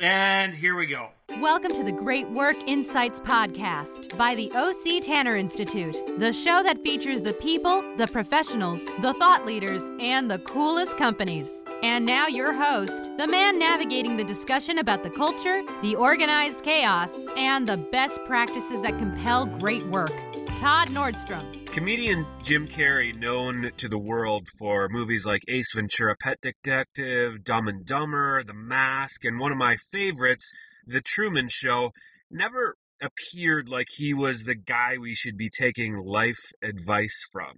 And here we go. Welcome to the Great Work Insights Podcast by the O.C. Tanner Institute, the show that features the people, the professionals, the thought leaders, and the coolest companies. And now your host, the man navigating the discussion about the culture, the organized chaos, and the best practices that compel great work, Todd Nordstrom. Comedian Jim Carrey, known to the world for movies like Ace Ventura, Pet Detective, Dumb and Dumber, The Mask, and one of my favorites, The Truman Show, never appeared like he was the guy we should be taking life advice from.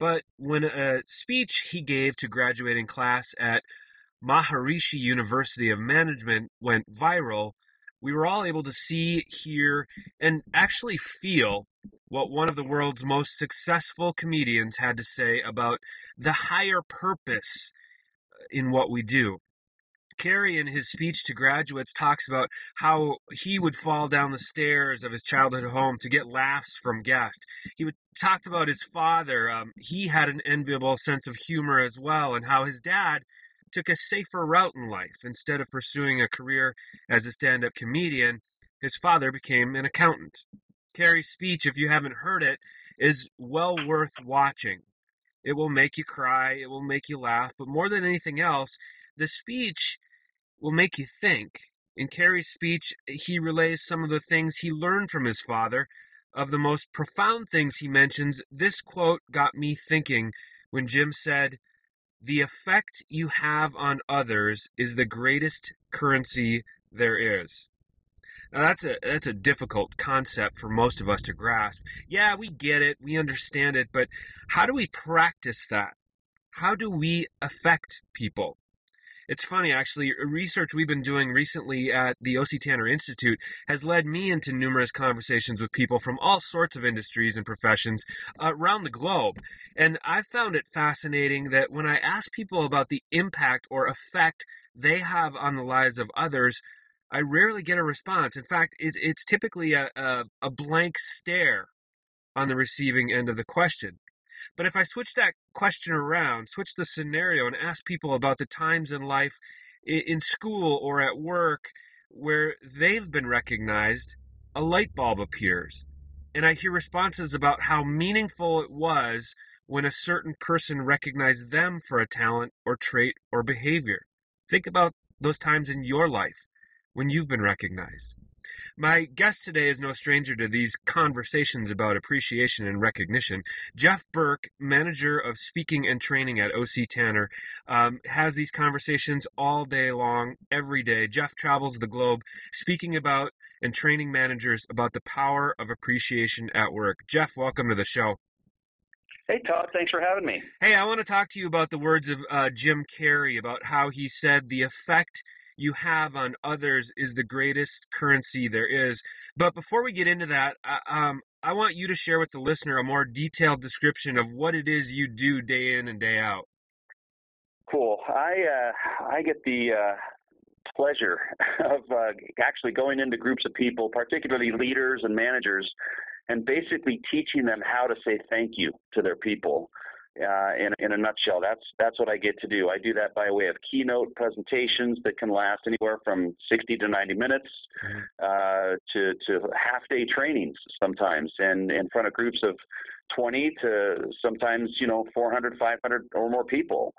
But when a speech he gave to graduating class at Maharishi University of Management went viral, we were all able to see, hear, and actually feel what one of the world's most successful comedians had to say about the higher purpose in what we do. Carrey, in his speech to graduates, talks about how he would fall down the stairs of his childhood home to get laughs from guests. He talked about his father. He had an enviable sense of humor as well, and how his dad took a safer route in life. Instead of pursuing a career as a stand-up comedian, his father became an accountant. Carrey's speech, if you haven't heard it, is well worth watching. It will make you cry, it will make you laugh, but more than anything else, the speech will make you think. In Carrey's speech, he relays some of the things he learned from his father. Of the most profound things he mentions, this quote got me thinking when Jim said, "The effect you have on others is the greatest currency there is." Now, that's a difficult concept for most of us to grasp. Yeah, we get it, we understand it, but how do we practice that? How do we affect people? It's funny, actually, research we've been doing recently at the O.C. Tanner Institute has led me into numerous conversations with people from all sorts of industries and professions around the globe. And I found it fascinating that when I ask people about the impact or effect they have on the lives of others, I rarely get a response. In fact, it's typically a blank stare on the receiving end of the question. But if I switch that question around, switch the scenario and ask people about the times in life, in school or at work, where they've been recognized, a light bulb appears. And I hear responses about how meaningful it was when a certain person recognized them for a talent or trait or behavior. Think about those times in your life when you've been recognized. My guest today is no stranger to these conversations about appreciation and recognition. Jeff Birk, manager of speaking and training at O.C. Tanner, has these conversations all day long, every day. Jeff travels the globe speaking about and training managers about the power of appreciation at work. Jeff, welcome to the show. Hey, Todd. Thanks for having me. Hey, I want to talk to you about the words of Jim Carrey, about how he said the effect you have on others is the greatest currency there is. But before we get into that, I want you to share with the listener a more detailed description of what it is you do day in and day out. Cool. I get the pleasure of actually going into groups of people, particularly leaders and managers, and basically teaching them how to say thank you to their people. In a nutshell, that's what I get to do. I do that by way of keynote presentations that can last anywhere from 60 to 90 minutes to half-day trainings sometimes, and in front of groups of 20 to sometimes 400, 500 or more people.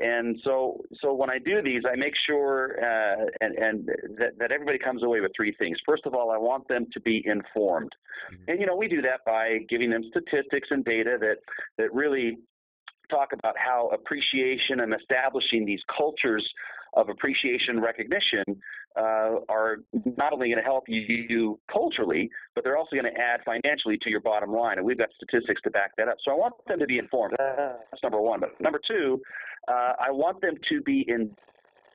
And so when I do these, I make sure that everybody comes away with three things. First of all, I want them to be informed, and we do that by giving them statistics and data that really talk about how appreciation and establishing these cultures of appreciation and recognition are not only going to help you culturally, but they're also going to add financially to your bottom line. And we've got statistics to back that up. So I want them to be informed. That's number one. But number two, I want them to be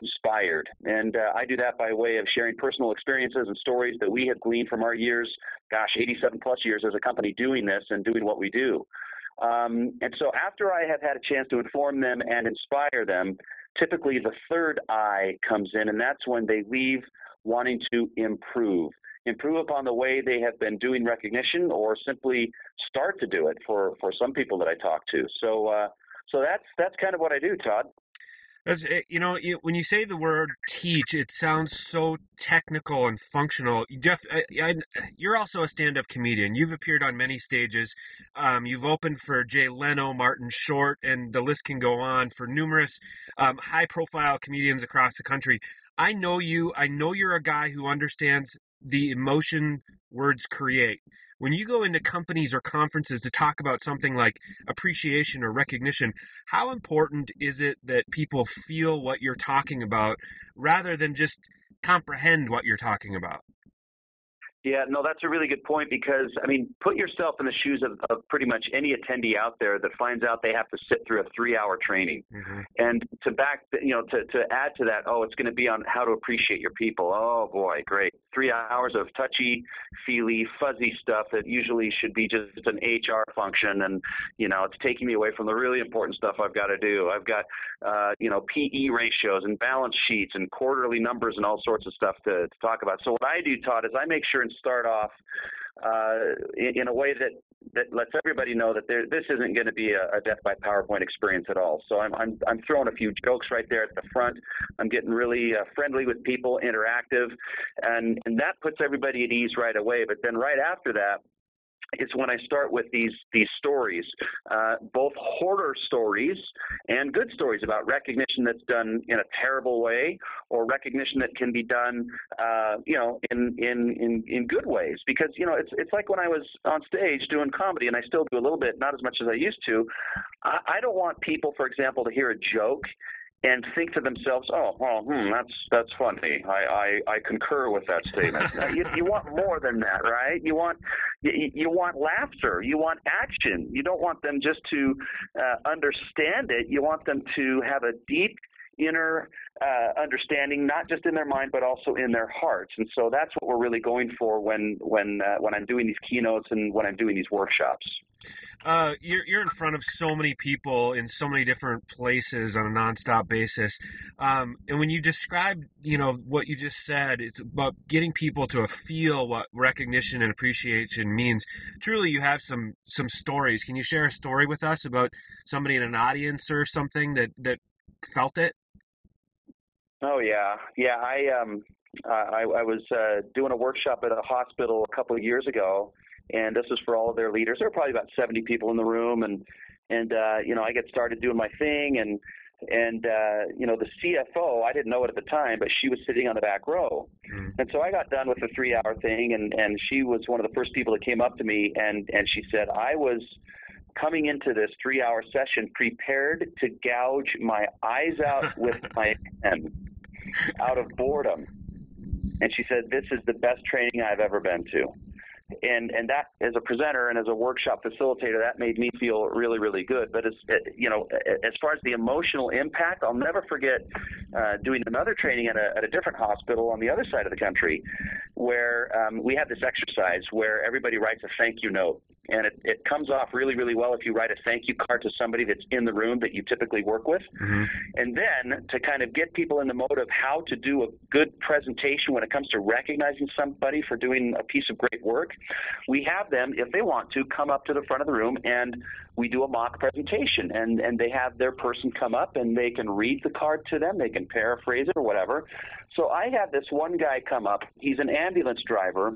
inspired. And I do that by way of sharing personal experiences and stories that we have gleaned from our years, 87 plus years as a company doing this and doing what we do. And so after I have had a chance to inform them and inspire them, typically the third eye comes in, and that's when they leave wanting to improve upon the way they have been doing recognition, or simply start to do it for some people that I talk to. So that's kind of what I do, Todd. When you say the word teach, it sounds so technical and functional. Jeff, you're also a stand-up comedian. You've appeared on many stages. You've opened for Jay Leno, Martin Short, and the list can go on for numerous high-profile comedians across the country. I know you. I know you're a guy who understands the emotion words create. When you go into companies or conferences to talk about something like appreciation or recognition, how important is it that people feel what you're talking about rather than just comprehend what you're talking about? Yeah, no, that's a really good point because, I mean, put yourself in the shoes of pretty much any attendee out there that finds out they have to sit through a 3-hour training. Mm-hmm. And to add to that, oh, it's going to be on how to appreciate your people. Oh, boy, great. 3 hours of touchy, feely, fuzzy stuff that usually should be just an HR function. And, it's taking me away from the really important stuff I've got to do. I've got, PE ratios and balance sheets and quarterly numbers and all sorts of stuff to talk about. So what I do, Todd, is I make sure and start off in a way that lets everybody know that this isn't going to be a death by PowerPoint experience at all. So I'm throwing a few jokes right there at the front. I'm getting really friendly with people, interactive, and that puts everybody at ease right away. But then right after that, it's when I start with these stories, both horror stories and good stories about recognition that's done in a terrible way, or recognition that can be done, in good ways. Because it's like when I was on stage doing comedy, and I still do a little bit, not as much as I used to. I don't want people, for example, to hear a joke and think to themselves, oh, well, that's funny. I concur with that statement. You want more than that, right? You want laughter. You want action. You don't want them just to understand it. You want them to have a deep inner understanding, not just in their mind, but also in their hearts. And so that's what we're really going for when I'm doing these keynotes and when I'm doing these workshops. You're in front of so many people in so many different places on a nonstop basis. And when you describe, what you just said, it's about getting people to feel what recognition and appreciation means. Truly, you have some stories. Can you share a story with us about somebody in an audience or something that felt it? Oh, yeah. I was doing a workshop at a hospital a couple of years ago, and this was for all of their leaders. There were probably about 70 people in the room, and I get started doing my thing, and the CFO, I didn't know it at the time, but she was sitting on the back row. Mm-hmm. And so I got done with the 3-hour thing, and she was one of the first people that came up to me, and she said, I was coming into this 3-hour session prepared to gouge my eyes out with my pen out of boredom. And she said, this is the best training I've ever been to. And that, as a presenter and as a workshop facilitator, that made me feel really, really good. But as far as the emotional impact, I'll never forget doing another training at a different hospital on the other side of the country, where we have this exercise where everybody writes a thank you note. And it comes off really, really well if you write a thank you card to somebody that's in the room that you typically work with. Mm-hmm. And then to kind of get people in the mode of how to do a good presentation when it comes to recognizing somebody for doing a piece of great work, we have them, if they want to, come up to the front of the room and we do a mock presentation. And they have their person come up and they can read the card to them. They can paraphrase it or whatever. So I have this one guy come up. He's an ambulance driver.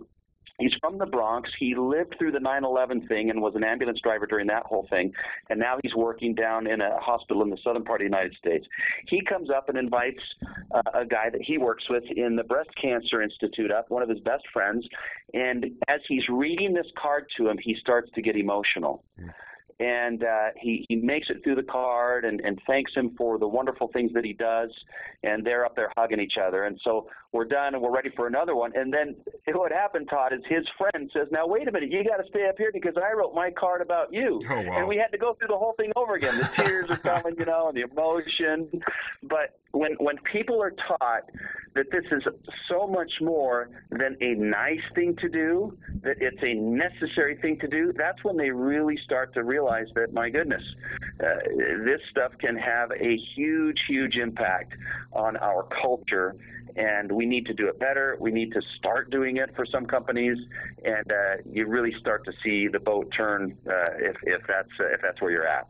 He's from the Bronx. He lived through the 9/11 thing and was an ambulance driver during that whole thing. And now he's working down in a hospital in the southern part of the United States. He comes up and invites a guy that he works with in the Breast Cancer Institute up, one of his best friends. And as he's reading this card to him, he starts to get emotional. And he makes it through the card and thanks him for the wonderful things that he does. And they're up there hugging each other. And so we're done and we're ready for another one. And then what happened, Todd, is his friend says, now, wait a minute, you got to stay up here because I wrote my card about you. Oh, wow. And we had to go through the whole thing over again. The tears are coming, and the emotion. But when people are taught that this is so much more than a nice thing to do, that it's a necessary thing to do, that's when they really start to realize that, my goodness, this stuff can have a huge, huge impact on our culture. And we need to do it better. We need to start doing it for some companies, and you really start to see the boat turn if that's where you're at.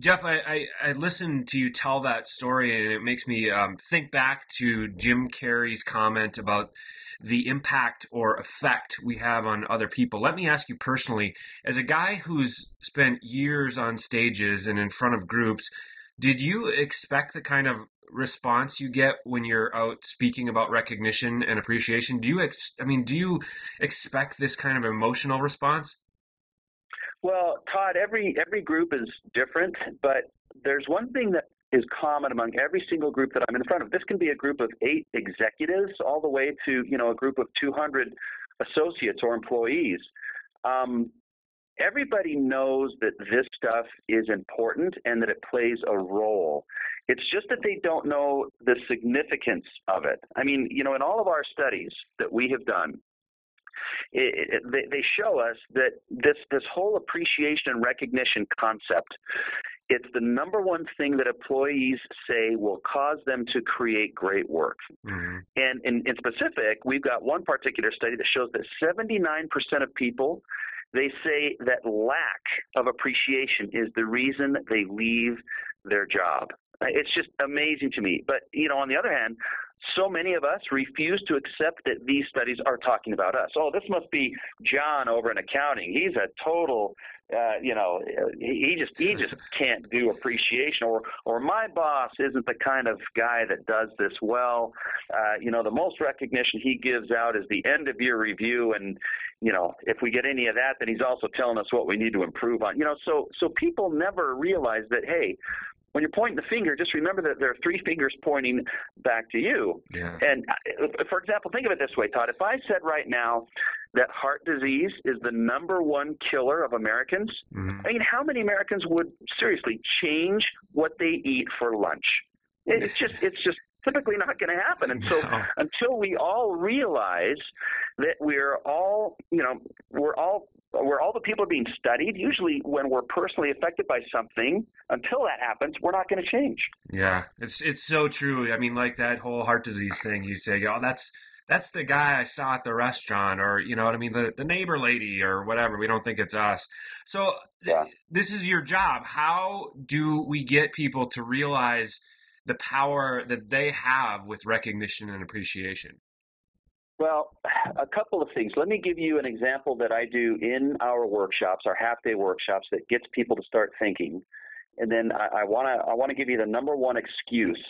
Jeff, I listened to you tell that story, and it makes me think back to Jim Carrey's comment about the impact or effect we have on other people. Let me ask you personally, as a guy who's spent years on stages and in front of groups, did you expect the kind of response you get when you're out speaking about recognition and appreciation? Do you expect this kind of emotional response? Well, Todd, every group is different, but there's one thing that is common among every single group that I'm in front of. This can be a group of 8 executives all the way to, a group of 200 associates or employees. Everybody knows that this stuff is important and that it plays a role. It's just that they don't know the significance of it. I mean, in all of our studies that we have done, they show us that this whole appreciation and recognition concept, it's the number one thing that employees say will cause them to create great work. Mm-hmm. And in specific, we've got one particular study that shows that 79% of people, they say that lack of appreciation is the reason they leave their job. It's just amazing to me. But, on the other hand, so many of us refuse to accept that these studies are talking about us. Oh, this must be John over in accounting. He's a total, he just can't do appreciation. Or my boss isn't the kind of guy that does this well. The most recognition he gives out is the end of year review, and if we get any of that, then he's also telling us what we need to improve on. So people never realize that, hey, when you're pointing the finger, just remember that there are 3 fingers pointing back to you. Yeah. And, for example, think of it this way, Todd. If I said right now that heart disease is the number one killer of Americans, mm-hmm. I mean, how many Americans would seriously change what they eat for lunch? It's just typically not going to happen. And so until we all realize that we're all the people are being studied, usually when we're personally affected by something, until that happens, we're not going to change. Yeah, it's so true. I mean, like that whole heart disease thing, you say, oh, that's the guy I saw at the restaurant, or, the neighbor lady or whatever. We don't think it's us. So This is your job. How do we get people to realize the power that they have with recognition and appreciation? Well, a couple of things. Let me give you an example that I do in our workshops, our half-day workshops, that gets people to start thinking. And then I want to give you the number one excuse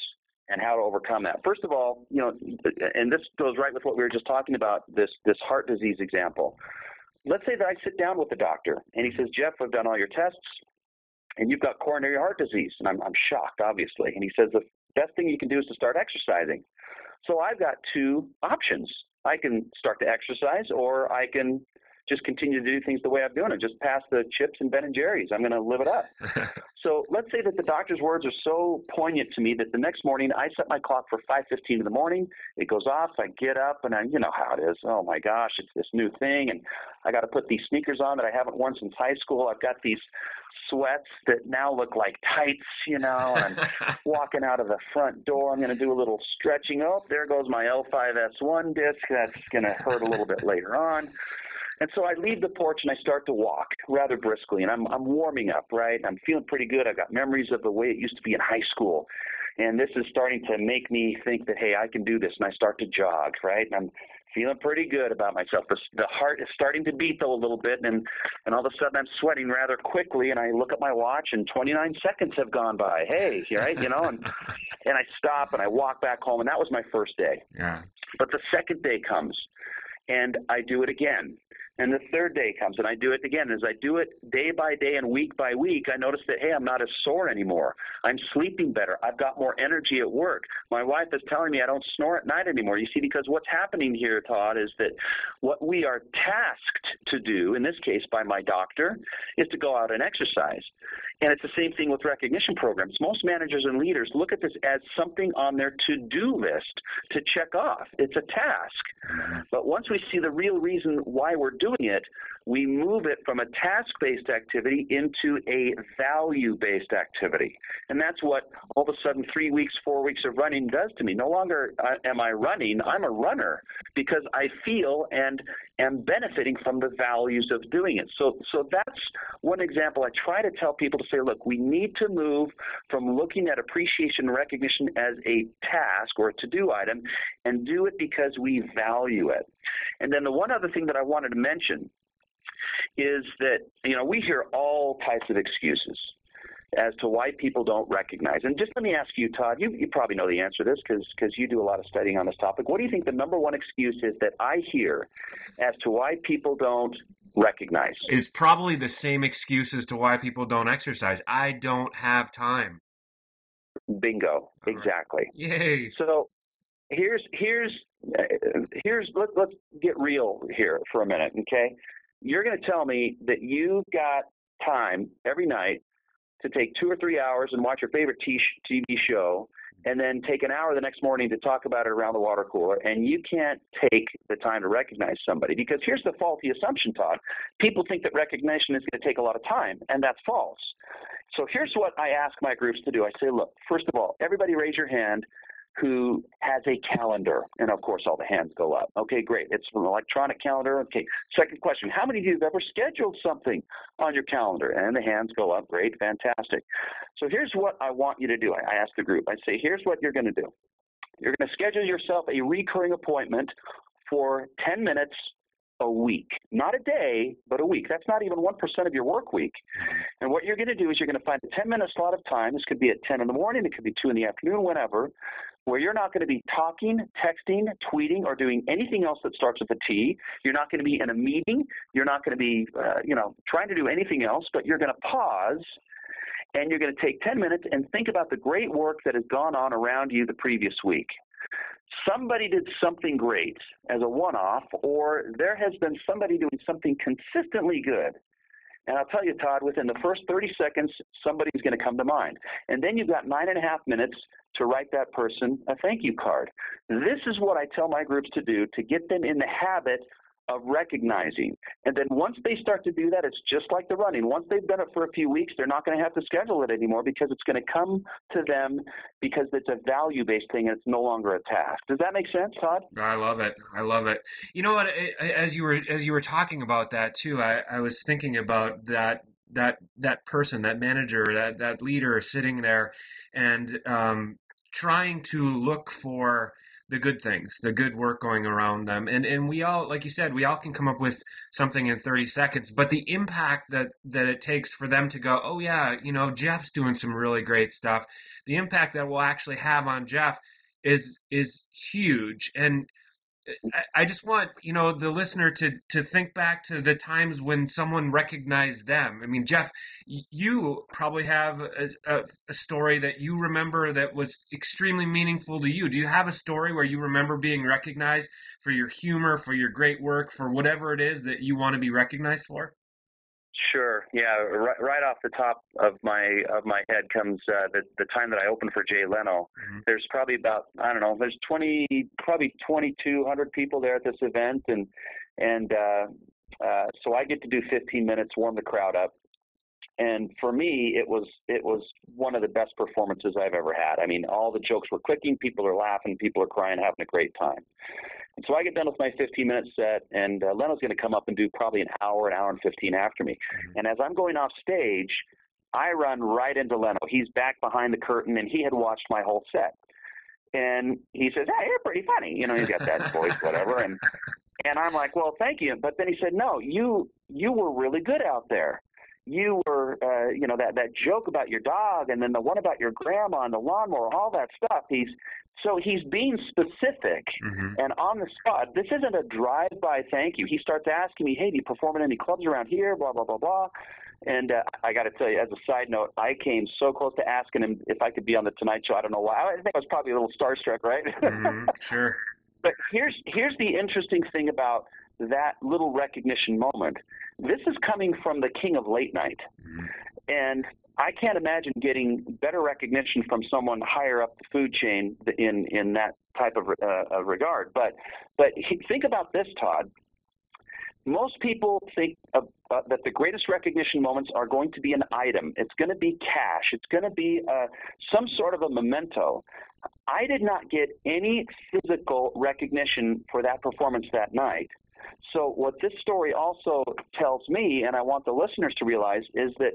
and how to overcome that. First of all, and this goes right with what we were just talking about, this heart disease example. Let's say that I sit down with the doctor, and he says, Jeff, I've done all your tests, and you've got coronary heart disease. And I'm shocked, obviously. And he says, the best thing you can do is to start exercising. So I've got 2 options. I can start to exercise, or I can just continue to do things the way I'm doing it, just pass the chips and Ben and Jerry's. I'm going to live it up. So let's say that the doctor's words are so poignant to me that the next morning I set my clock for 5:15 in the morning. It goes off. I get up, and you know how it is. Oh, my gosh, it's this new thing, and I got to put these sneakers on that I haven't worn since high school. I've got these sweats that now look like tights, and I'm walking out of the front door. I'm going to do a little stretching. Oh, there goes my L5S1 disc. That's going to hurt a little bit later on. And so I leave the porch and I start to walk rather briskly, and I'm warming up, right? I'm feeling pretty good. I've got memories of the way it used to be in high school. And this is starting to make me think that, hey, I can do this. And I start to jog, right? And I'm feeling pretty good about myself. The heart is starting to beat, though, a little bit. And all of a sudden I'm sweating rather quickly. And I look at my watch, and 29 seconds have gone by. Hey, right? And I stop and I walk back home. And that was my first day. Yeah. But the second day comes, and I do it again. And the third day comes, and I do it again. As I do it day by day and week by week, I notice that, hey, I'm not as sore anymore. I'm sleeping better. I've got more energy at work. My wife is telling me I don't snore at night anymore. You see, because what's happening here, Todd, is that what we are tasked to do, in this case by my doctor, is to go out and exercise. And it's the same thing with recognition programs. Most managers and leaders look at this as something on their to-do list to check off. It's a task. But once we see the real reason why we're doing it, we move it from a task-based activity into a value-based activity. And that's what all of a sudden 3 weeks, 4 weeks of running does to me. No longer am I running, I'm a runner, because I feel and am benefiting from the values of doing it. So that's one example I try to tell people to say, look, we need to move from looking at appreciation and recognition as a task or a to-do item and do it because we value it. And then the one other thing that I wanted to mention is that, you know, we hear all types of excuses as to why people don't recognize. And just let me ask you, Todd, you probably know the answer to this because you do a lot of studying on this topic. What do you think the number one excuse is that I hear as to why people don't recognize? Is probably the same excuse as to why people don't exercise. I don't have time. Bingo. Exactly. Yay. So here's let's get real here for a minute, okay? You're going to tell me that you've got time every night to take 2 or 3 hours and watch your favorite TV show and then take an hour the next morning to talk about it around the water cooler, and you can't take the time to recognize somebody. Because here's the faulty assumption, Todd. People think that recognition is going to take a lot of time, and that's false. So here's what I ask my groups to do. I say, look, first of all, everybody raise your hand who has a calendar. And, of course, all the hands go up. Okay, great. It's an electronic calendar. Okay, second question, how many of you have ever scheduled something on your calendar? And the hands go up. Great, fantastic. So here's what I want you to do. I ask the group. I say, here's what you're going to do. You're going to schedule yourself a recurring appointment for 10 minutes a week. Not a day, but a week. That's not even 1% of your work week. And what you're going to do is you're going to find a 10-minute slot of time. This could be at 10 in the morning. It could be 2 in the afternoon, whenever, where you're not going to be talking, texting, tweeting, or doing anything else that starts with a T. You're not going to be in a meeting. You're not going to be, trying to do anything else, but you're going to pause and you're going to take 10 minutes and think about the great work that has gone on around you the previous week. Somebody did something great as a one-off, or there has been somebody doing something consistently good. And I'll tell you, Todd, within the first 30 seconds, somebody's going to come to mind. And then you've got 9.5 minutes to write that person a thank you card. This is what I tell my groups to do to get them in the habit of recognizing. And then once they start to do that, it's just like the running. Once they've done it for a few weeks, they're not going to have to schedule it anymore because it's going to come to them because it's a value-based thing and it's no longer a task. Does that make sense, Todd? I love it. I love it. You know what? As you were talking about that too, I was thinking about that person, that manager, that leader sitting there and trying to look for the good things, the good work going around them. And we all, like you said, we all can come up with something in 30 seconds, but the impact that it takes for them to go, oh yeah, you know, Jeff's doing some really great stuff. The impact that we'll actually have on Jeff is huge. And I just want, you know, the listener to think back to the times when someone recognized them. I mean, Jeff, you probably have a story that you remember that was extremely meaningful to you. Do you have a story where you remember being recognized for your humor, for your great work, for whatever it is that you want to be recognized for? Sure. Yeah. Right off the top of my head comes the time that I opened for Jay Leno. Mm-hmm. There's probably about, I don't know, there's 2,200 people there at this event. And so I get to do 15 minutes, warm the crowd up. And for me, it was one of the best performances I've ever had. I mean, all the jokes were clicking. People are laughing. People are crying, having a great time. And so I get done with my 15-minute set, and Leno's going to come up and do probably an hour and 15 after me. And as I'm going off stage, I run right into Leno. He's back behind the curtain, and he had watched my whole set. And he says, hey, you're pretty funny. You know, he's got that voice, whatever. And I'm like, well, thank you. But then he said, no, you were really good out there. You were, that joke about your dog and then the one about your grandma and the lawnmower, all that stuff. So he's being specific and on the spot. This isn't a drive-by thank you. He starts asking me, hey, do you perform at any clubs around here, blah, blah, blah, blah. And I got to tell you, as a side note, I came so close to asking him if I could be on The Tonight Show. I don't know why. I think I was probably a little starstruck, right? Mm-hmm. Sure. But here's the interesting thing about that little recognition moment. This is coming from the king of late night. Mm-hmm. And I can't imagine getting better recognition from someone higher up the food chain in that type of regard. But think about this, Todd. Most people think that the greatest recognition moments are going to be an item. It's going to be cash. It's going to be some sort of a memento. I did not get any physical recognition for that performance that night. So what this story also tells me, and I want the listeners to realize, is that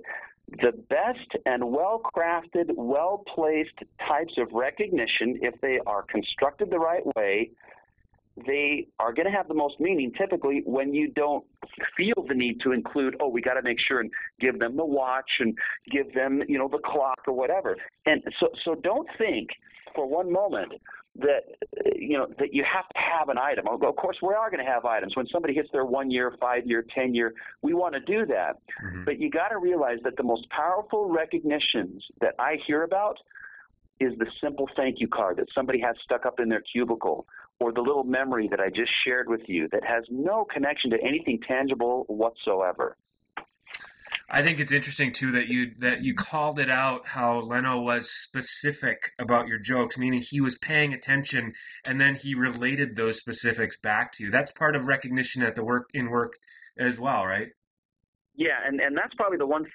The best and well-crafted, well-placed types of recognition, if they are constructed the right way, they are going to have the most meaning typically when you don't feel the need to include, oh, we got to make sure and give them the watch and give them, you know, the clock or whatever. And so don't think for one moment that, you know, that you have to have an item. Of course, we are going to have items. When somebody hits their 1 year, 5 year, 10 year, we want to do that. Mm-hmm. But you got to realize that the most powerful recognitions that I hear about is the simple thank you card that somebody has stuck up in their cubicle, or the little memory that I just shared with you that has no connection to anything tangible whatsoever. I think it's interesting too that you called it out, how Leno was specific about your jokes, meaning he was paying attention and then he related those specifics back to you. That's part of recognition at the work as well, right? Yeah, and that's probably the one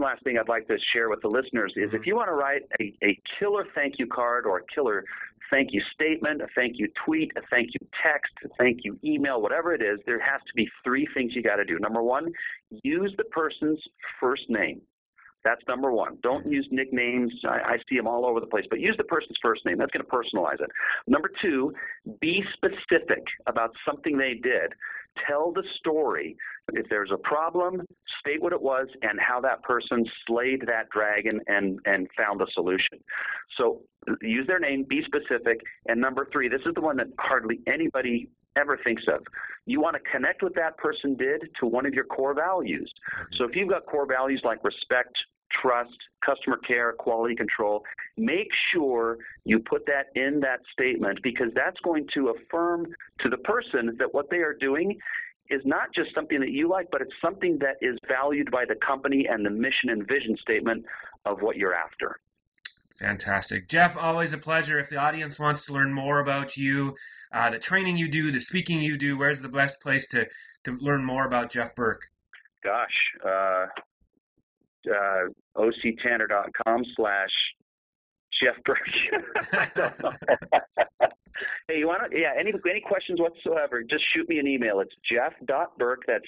last thing I'd like to share with the listeners is, if you want to write a killer thank you card or a killer thank you statement, a thank you tweet, a thank you text, a thank you email, whatever it is, there has to be three things you got to do. Number one, use the person's first name. That's number one. Don't use nicknames. I see them all over the place, but use the person's first name. That's going to personalize it. Number two, be specific about something they did. Tell the story. If there's a problem, state what it was and how that person slayed that dragon and found the solution. So use their name, be specific. And number three, this is the one that hardly anybody ever thinks of. You want to connect what that person did to one of your core values. So if you've got core values like respect, trust, customer care, quality control, make sure you put that in that statement, because that's going to affirm to the person that what they are doing is not just something that you like, but it's something that is valued by the company and the mission and vision statement of what you're after. Fantastic. Jeff, always a pleasure. If the audience wants to learn more about you, the training you do, the speaking you do, where's the best place to learn more about Jeff Birk? Gosh, OCTanner.com/Jeff Birk. I don't know. Hey, you want to, any questions whatsoever, just shoot me an email. It's jeff.birk, that's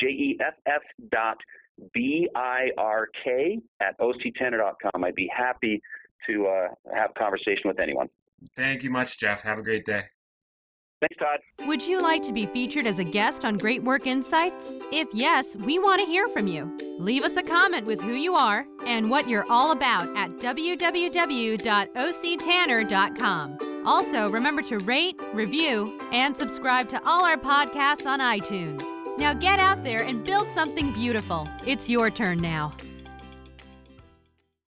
jeff.birk@OCTanner.com. I'd be happy to have a conversation with anyone. Thank you much, Jeff. Have a great day. Thanks, Todd. Would you like to be featured as a guest on Great Work Insights? If yes, we want to hear from you. Leave us a comment with who you are and what you're all about at www.octanner.com. Also, remember to rate, review, and subscribe to all our podcasts on iTunes. Now get out there and build something beautiful. It's your turn now.